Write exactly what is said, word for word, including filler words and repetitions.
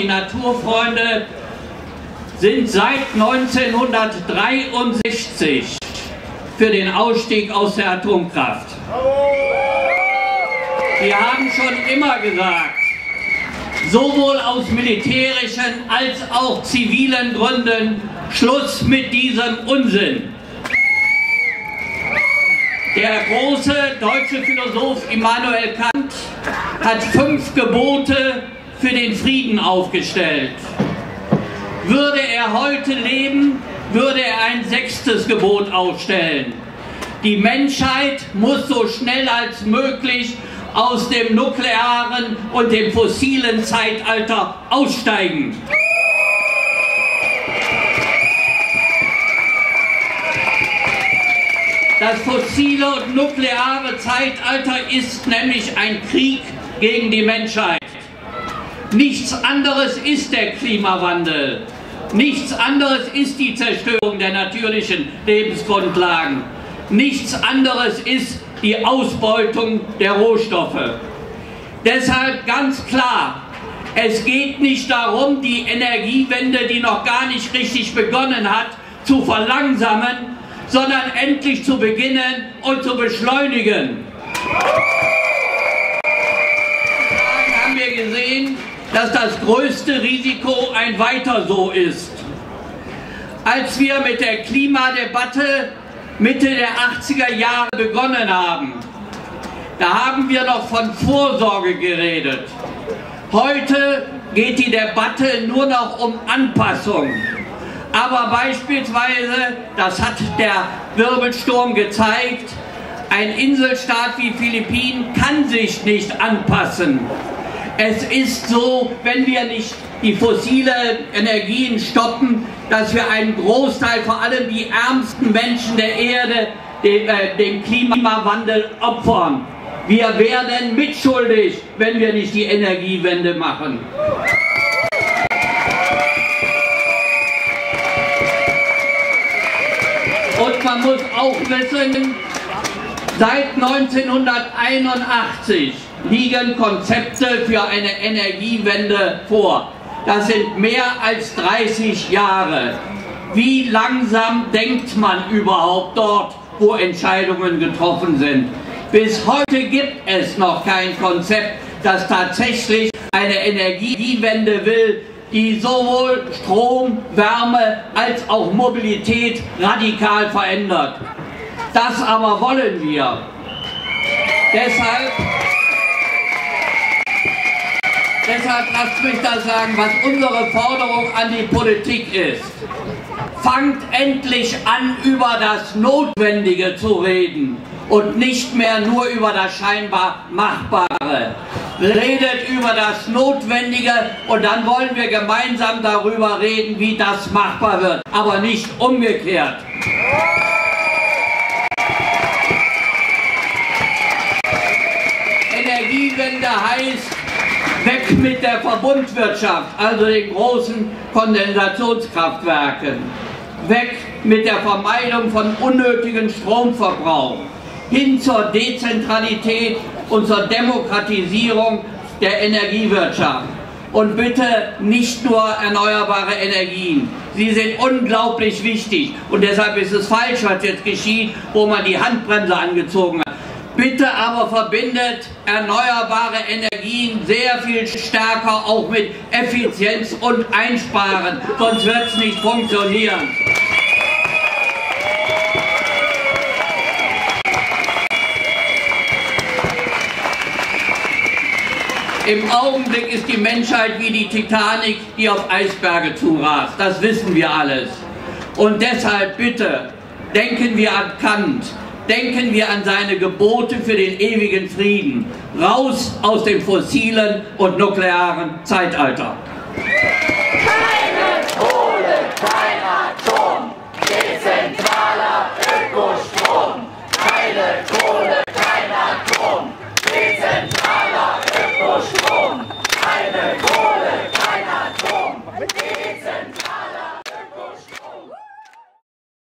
Die Naturfreunde sind seit neunzehnhundertdreiundsechzig für den Ausstieg aus der Atomkraft. Wir haben schon immer gesagt, sowohl aus militärischen als auch zivilen Gründen, Schluss mit diesem Unsinn. Der große deutsche Philosoph Immanuel Kant hat fünf Gebote für den Frieden aufgestellt. Würde er heute leben, würde er ein sechstes Gebot aufstellen. Die Menschheit muss so schnell als möglich aus dem nuklearen und dem fossilen Zeitalter aussteigen. Das fossile und nukleare Zeitalter ist nämlich ein Krieg gegen die Menschheit. Nichts anderes ist der Klimawandel. Nichts anderes ist die Zerstörung der natürlichen Lebensgrundlagen. Nichts anderes ist die Ausbeutung der Rohstoffe. Deshalb ganz klar, es geht nicht darum, die Energiewende, die noch gar nicht richtig begonnen hat, zu verlangsamen, sondern endlich zu beginnen und zu beschleunigen. Dann haben wir gesehen, dass das größte Risiko ein Weiter-so ist. Als wir mit der Klimadebatte Mitte der achtziger Jahre begonnen haben, da haben wir noch von Vorsorge geredet. Heute geht die Debatte nur noch um Anpassung. Aber beispielsweise, das hat der Wirbelsturm gezeigt, ein Inselstaat wie Philippinen kann sich nicht anpassen. Es ist so, wenn wir nicht die fossilen Energien stoppen, dass wir einen Großteil, vor allem die ärmsten Menschen der Erde, dem, äh, dem Klimawandel opfern. Wir werden mitschuldig, wenn wir nicht die Energiewende machen. Und man muss auch wissen, seit neunzehnhunderteinundachtzig liegen Konzepte für eine Energiewende vor. Das sind mehr als dreißig Jahre. Wie langsam denkt man überhaupt dort, wo Entscheidungen getroffen sind? Bis heute gibt es noch kein Konzept, das tatsächlich eine Energiewende will, die sowohl Strom, Wärme als auch Mobilität radikal verändert. Das aber wollen wir. Deshalb, deshalb lasst mich das sagen, was unsere Forderung an die Politik ist. Fangt endlich an, über das Notwendige zu reden und nicht mehr nur über das scheinbar Machbare. Redet über das Notwendige und dann wollen wir gemeinsam darüber reden, wie das machbar wird, aber nicht umgekehrt. Energiewende heißt, weg mit der Verbundwirtschaft, also den großen Kondensationskraftwerken. Weg mit der Vermeidung von unnötigen Stromverbrauch. Hin zur Dezentralität und zur Demokratisierung der Energiewirtschaft. Und bitte nicht nur erneuerbare Energien. Sie sind unglaublich wichtig und deshalb ist es falsch, was jetzt geschieht, wo man die Handbremse angezogen hat. Bitte aber verbindet erneuerbare Energien sehr viel stärker auch mit Effizienz und Einsparen, sonst wird es nicht funktionieren. Im Augenblick ist die Menschheit wie die Titanic, die auf Eisberge zurast. Das wissen wir alles. Und deshalb bitte, denken wir an Kant, denken wir an seine Gebote für den ewigen Frieden. Raus aus dem fossilen und nuklearen Zeitalter. Keine Kohle, kein Atom, dezentraler Ökostrom. Keine Kohle, kein Atom, dezentraler Ökostrom. Keine Kohle, kein Atom, dezentral.